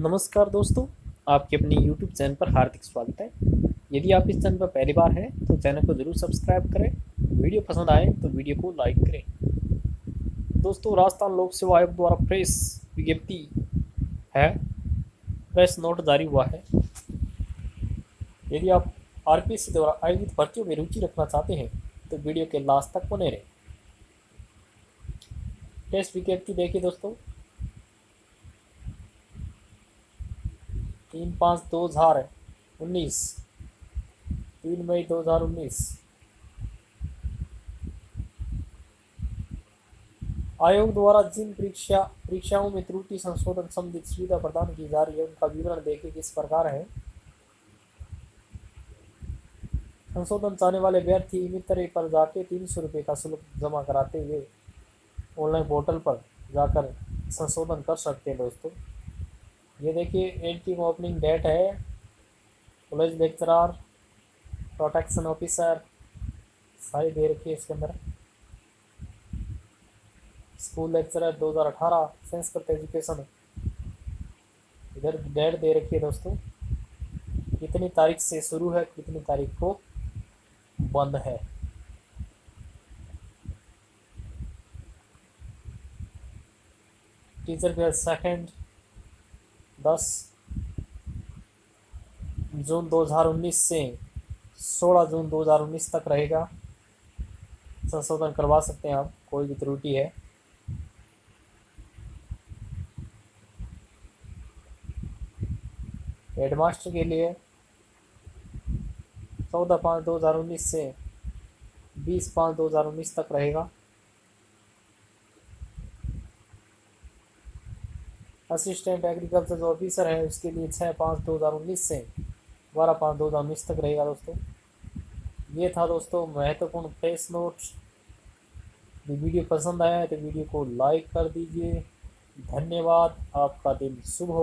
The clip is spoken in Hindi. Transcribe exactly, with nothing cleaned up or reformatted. नमस्कार दोस्तों, आपके अपने यूट्यूब चैनल पर हार्दिक स्वागत है। यदि आप इस चैनल पर पहली बार हैं तो चैनल को ज़रूर सब्सक्राइब करें। वीडियो पसंद आए तो वीडियो को लाइक करें। दोस्तों, राजस्थान लोक सेवा आयोग द्वारा प्रेस विज्ञप्ति है, प्रेस नोट जारी हुआ है। यदि आप आरपीएससी द्वारा आयोजित भर्तियों में रुचि रखना चाहते हैं तो वीडियो के लास्ट तक बने रहें। प्रेस विज्ञप्ति देखिए दोस्तों, तीन पाँच दो हज़ार उन्नीस तीन मई दो हज़ार उन्नीस आयोग द्वारा जिन परीक्षा परीक्षाओं में त्रुटि संशोधन संबंधित सुविधा प्रदान की जा रही है उनका विवरण देखें किस प्रकार है। संशोधन चाहने वाले अभ्यर्थी eMitra पर जाके तीन सौ रुपये का शुल्क जमा कराते हुए ऑनलाइन पोर्टल पर जाकर संशोधन कर सकते हैं। दोस्तों, ये देखिए एंट्री ओपनिंग डेट है। कॉलेज लेक्चरार, प्रोटेक्शन ऑफिसर सारी दे रखी है इसके अंदर। स्कूल लेक्चरर दो हज़ार अठारह, संस्कृत एजुकेशन, इधर डेट दे रखी है दोस्तों, कितनी तारीख से शुरू है, कितनी तारीख को बंद है। टीचर पे सेकेंड दस जून दो हज़ार उन्नीस से सोलह जून दो हज़ार उन्नीस तक रहेगा। संशोधन करवा सकते हैं आप, कोई भी त्रुटि है। हेडमास्टर के लिए चौदह पाँच दो हज़ार उन्नीस से बीस पाँच दो हज़ार उन्नीस तक रहेगा। असिस्टेंट एग्रीकल्चर जो ऑफिसर है उसके लिए छः पाँच दो हज़ार उन्नीस से बारह पाँच दो हज़ार उन्नीस तक रहेगा। दोस्तों, ये था दोस्तों महत्वपूर्ण प्रेस नोट। यदि वीडियो पसंद आया है तो वीडियो को लाइक कर दीजिए। धन्यवाद, आपका दिन शुभ हो।